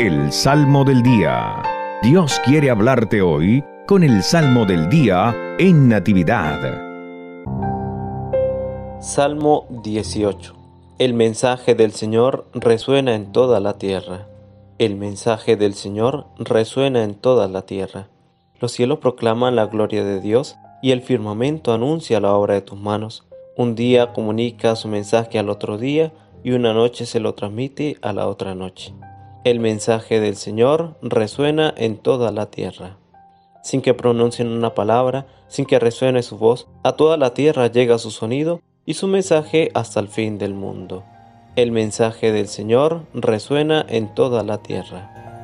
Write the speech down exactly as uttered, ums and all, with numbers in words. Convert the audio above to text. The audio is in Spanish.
El Salmo del Día. Dios quiere hablarte hoy con el Salmo del Día en Natividad. Salmo dieciocho. El mensaje del Señor resuena en toda la tierra. El mensaje del Señor resuena en toda la tierra. Los cielos proclaman la gloria de Dios y el firmamento anuncia la obra de tus manos. Un día comunica su mensaje al otro día y una noche se lo transmite a la otra noche. El mensaje del Señor resuena en toda la tierra. Sin que pronuncien una palabra, sin que resuene su voz, a toda la tierra llega su sonido y su mensaje hasta el fin del mundo. El mensaje del Señor resuena en toda la tierra.